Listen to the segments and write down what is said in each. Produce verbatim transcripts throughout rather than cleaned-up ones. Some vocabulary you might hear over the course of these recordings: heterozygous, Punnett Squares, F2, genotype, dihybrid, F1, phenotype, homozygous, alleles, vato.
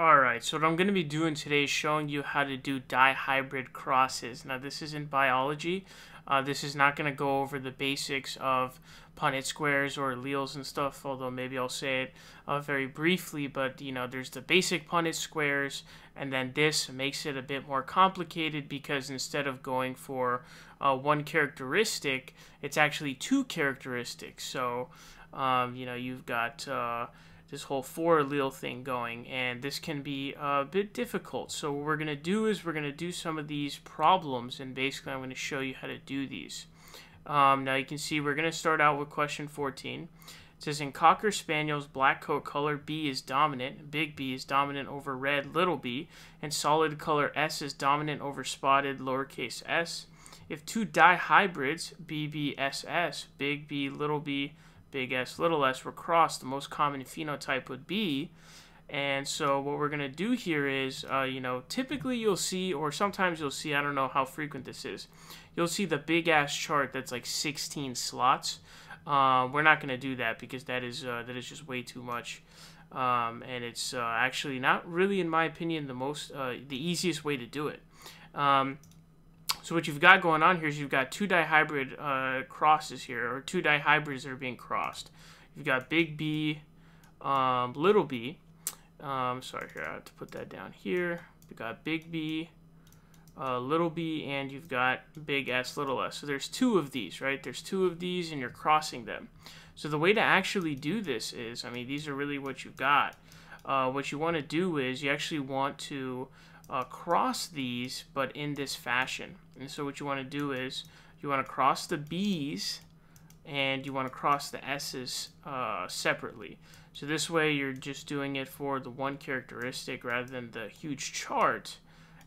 Alright, so what I'm going to be doing today is showing you how to do dihybrid crosses. Now this is in biology. Uh, this is not going to go over the basics of Punnett squares or alleles and stuff, although maybe I'll say it uh, very briefly, but you know, there's the basic Punnett squares, and then this makes it a bit more complicated because instead of going for uh, one characteristic, it's actually two characteristics. So, um, you know, you've got Uh, this whole four allele thing going, and this can be a bit difficult. So what we're going to do is we're going to do some of these problems, and basically I'm going to show you how to do these. Um, now you can see we're going to start out with question fourteen. It says, in Cocker Spaniels, black coat color B is dominant, big B is dominant over red, little b, and solid color S is dominant over spotted, lowercase s. If two dihybrids, B B S S, big B, little b, big S, little s, were crossed, the most common phenotype would be. And so what we're going to do here is, uh, you know, typically you'll see, or sometimes you'll see, I don't know how frequent this is, you'll see the big ass chart that's like sixteen slots. Uh, we're not going to do that because that is, uh, that is just way too much. Um, and it's uh, actually not really, in my opinion, the most, uh, the easiest way to do it. Um, So what you've got going on here is you've got two dihybrid uh, crosses here, or two dihybrids that are being crossed. You've got big B, um, little b. Um, sorry, here I have to put that down here. You've got big B, uh, little b, and you've got big S, little s. So there's two of these, right? There's two of these, and you're crossing them. So the way to actually do this is, I mean, these are really what you've got. Uh, what you want to do is you actually want to Uh, cross these, but in this fashion. And so what you want to do is you want to cross the B's and you want to cross the S's uh, separately. So this way you're just doing it for the one characteristic rather than the huge chart.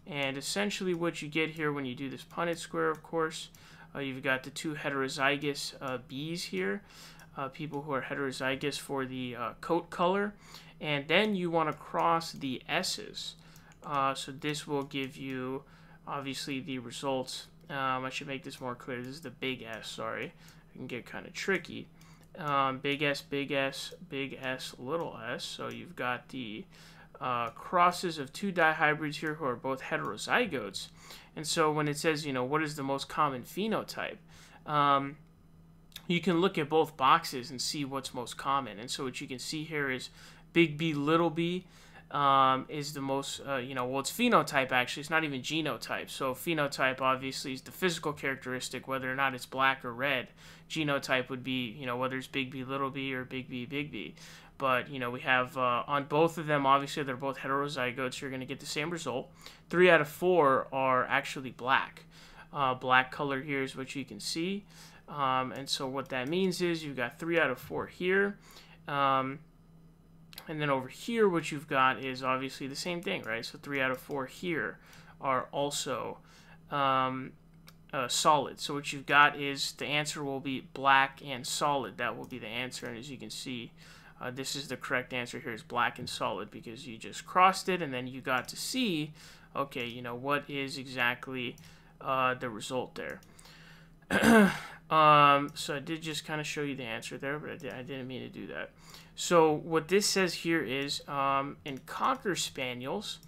And essentially what you get here when you do this Punnett square, of course, uh, you've got the two heterozygous uh, B's here, uh, people who are heterozygous for the uh, coat color, and then you want to cross the S's. Uh, so this will give you, obviously, the results. Um, I should make this more clear. This is the big S, sorry. It can get kind of tricky. Um, big S, big S, big S, little s. So you've got the uh, crosses of two dihybrids here who are both heterozygotes. And so when it says, you know, what is the most common phenotype? Um, you can look at both boxes and see what's most common. And so what you can see here is big B, little b. Um, is the most, uh, you know, well, it's phenotype, actually. It's not even genotype. So phenotype, obviously, is the physical characteristic, whether or not it's black or red. Genotype would be, you know, whether it's big B, little b, or big B, big B. But, you know, we have, uh, on both of them, obviously, they're both heterozygotes. You're going to get the same result. Three out of four are actually black. Uh, black color here is what you can see. Um, and so what that means is you've got three out of four here. Um... And then over here, what you've got is obviously the same thing, right? So three out of four here are also um, uh, solid. So what you've got is the answer will be black and solid. That will be the answer. And as you can see, uh, this is the correct answer here is black and solid because you just crossed it. And then you got to see, okay, you know, what is exactly uh, the result there. Um, so I did just kind of show you the answer there, but I, did, I didn't mean to do that. So what this says here is, um, in Cocker Spaniels,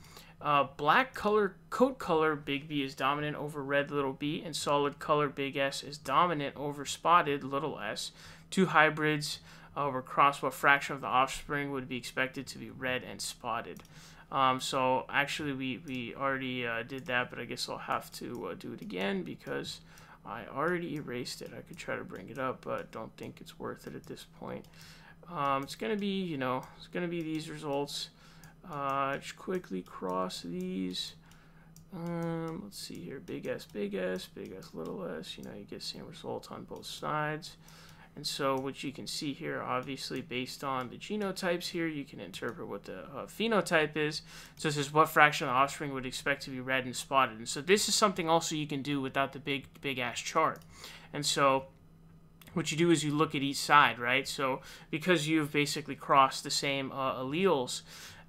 uh, black color, coat color, big B is dominant over red, little b, and solid color, big S, is dominant over spotted, little s. Two hybrids uh, were crossed, what fraction of the offspring would be expected to be red and spotted? Um, so actually we, we already uh, did that, but I guess I'll have to uh, do it again because I already erased it. I could try to bring it up, but don't think it's worth it at this point. Um, it's going to be, you know, it's going to be these results. Uh, just quickly cross these. Um, let's see here. Big S, big S, big S, little s. You know, you get same results on both sides. And so what you can see here, obviously, based on the genotypes here, you can interpret what the uh, phenotype is. So this is what fraction of the offspring would expect to be red and spotted. And so this is something also you can do without the big, big ass chart. And so what you do is you look at each side, right? So because you've basically crossed the same uh, alleles,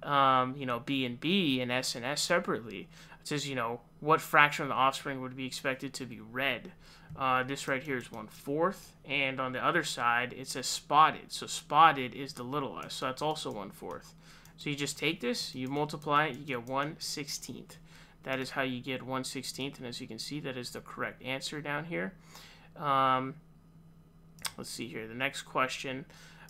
um, you know, B and B and S and S separately, it says, you know, what fraction of the offspring would be expected to be red? Uh, this right here is one-fourth, and on the other side, it says spotted. So spotted is the little s, so that's also one-fourth. So you just take this, you multiply, you get one sixteenth. That is how you get one sixteenth, and as you can see, that is the correct answer down here. Um, let's see here, the next question.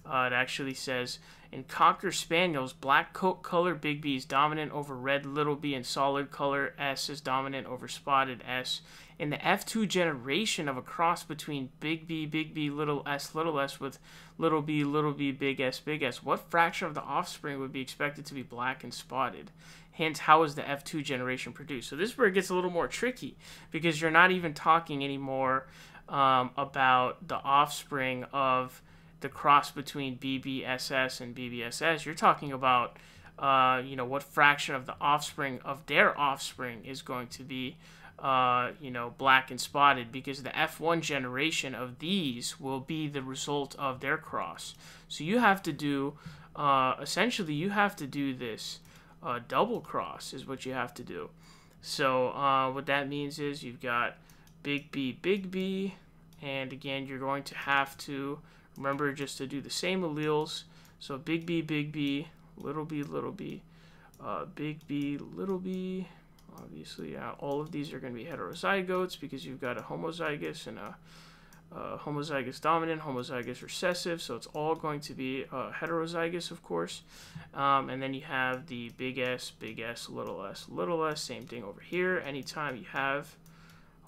Uh, it actually says, in Cocker Spaniels, black coat color Big B is dominant over red little b, and solid color S is dominant over spotted S. In the F two generation of a cross between Big B, Big B, little s, little s with little b, little b, big S, big S, what fraction of the offspring would be expected to be black and spotted? Hence, how is the F two generation produced? So this is where it gets a little more tricky, because you're not even talking anymore um, about the offspring of the cross between B B S S and B B S S. You're talking about, uh, you know, what fraction of the offspring of their offspring is going to be, uh, you know, black and spotted, because the F one generation of these will be the result of their cross. So you have to do, uh, essentially, you have to do this uh, double cross is what you have to do. So uh, what that means is you've got Big B, Big B, and again, you're going to have to remember just to do the same alleles. So Big B, Big B, little b, little b, uh, Big B, little b. Obviously, uh, all of these are going to be heterozygotes because you've got a homozygous and a uh, homozygous dominant, homozygous recessive. So it's all going to be uh, heterozygous, of course. Um, and then you have the big S, big S, little s, little s. Same thing over here. Anytime you have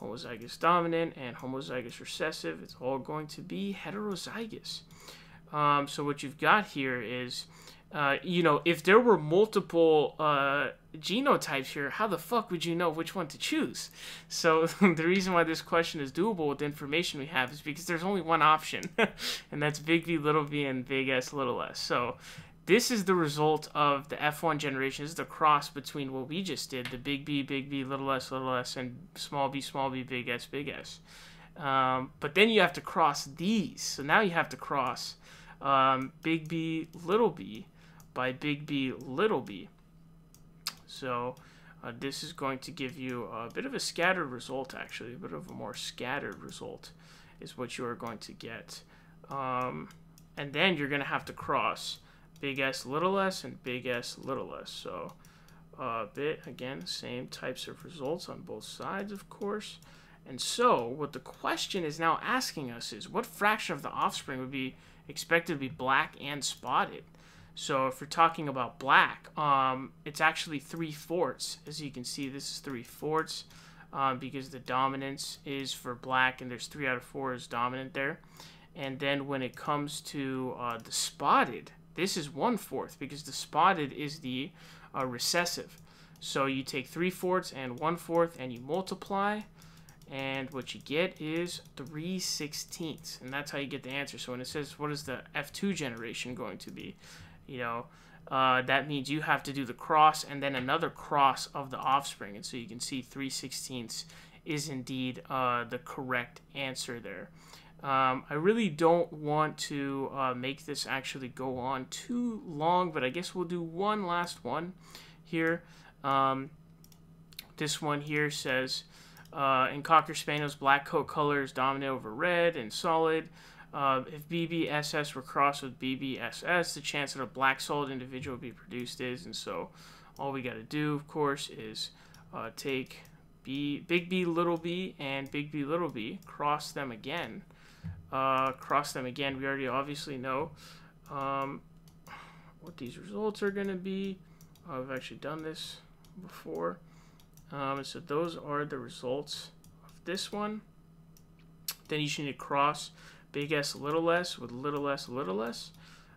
homozygous dominant and homozygous recessive, it's all going to be heterozygous. Um, so what you've got here is, uh, you know, if there were multiple uh, genotypes here, how the fuck would you know which one to choose? So the reason why this question is doable with the information we have is because there's only one option, and that's big B, little b, and big S, little s. So this is the result of the F one generation. This is the cross between what we just did, the big B, big B, little s, little s, and small b, small b, big S, big S. Um, but then you have to cross these. So now you have to cross um, big B, little b by big B, little b. So uh, this is going to give you a bit of a scattered result, actually. A bit of a more scattered result is what you are going to get. Um, and then you're going to have to cross big S, little s, and big S, little s. So uh, bit, again, same types of results on both sides, of course. And so what the question is now asking us is, what fraction of the offspring would be expected to be black and spotted? So if we're talking about black, um, it's actually three-fourths. As you can see, this is three-fourths um, because the dominance is for black, and there's three out of four is dominant there. And then when it comes to uh, the spotted, this is one-fourth because the spotted is the uh, recessive. So you take three-fourths and one-fourth and you multiply, and what you get is three sixteenths. And that's how you get the answer. So when it says, what is the F two generation going to be? You know, uh, that means you have to do the cross and then another cross of the offspring. And so you can see three sixteenths is indeed uh, the correct answer there. Um, I really don't want to uh, make this actually go on too long, but I guess we'll do one last one here. Um, this one here says, uh, in Cocker Spaniels, black coat color is dominant over red and solid. Uh, if B B S S were crossed with B B S S, the chance that a black solid individual would be produced is, and so all we got to do, of course, is uh, take B, big B, little b, and big B, little b, cross them again. Uh, cross them again. We already obviously know um, what these results are going to be. Uh, I've actually done this before. Um, so those are the results of this one. Then you should need to cross big S, little s with little s, little s.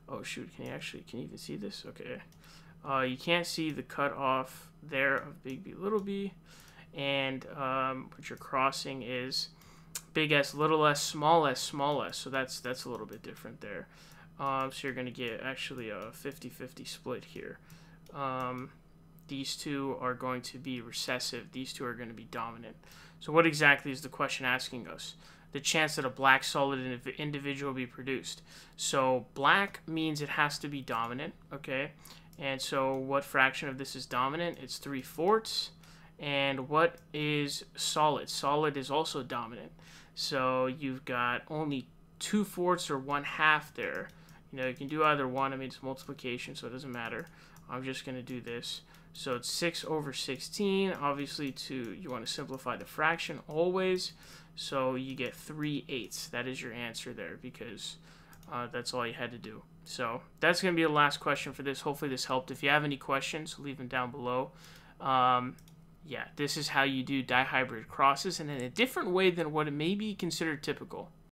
Oh shoot, can you actually, can you even see this? Okay. Uh, you can't see the cutoff there of big B, little b. And um, what you're crossing is big S, little s, small s, small s. So that's that's a little bit different there. Um, so you're going to get actually a fifty fifty split here. Um, these two are going to be recessive. These two are going to be dominant. So what exactly is the question asking us? The chance that a black solid indiv individual will be produced. So black means it has to be dominant, okay? And so what fraction of this is dominant? It's three-fourths. And what is solid? Solid is also dominant. So you've got only two-fourths or one-half there. You know, you can do either one. I mean, it's multiplication, so it doesn't matter. I'm just going to do this. So it's six over sixteen. Obviously, to you want to simplify the fraction always. So you get three eighths. That is your answer there, because uh, that's all you had to do. So that's going to be the last question for this. Hopefully this helped. If you have any questions, leave them down below. Um, yeah, this is how you do dihybrid crosses, and in a different way than what it may be considered typical.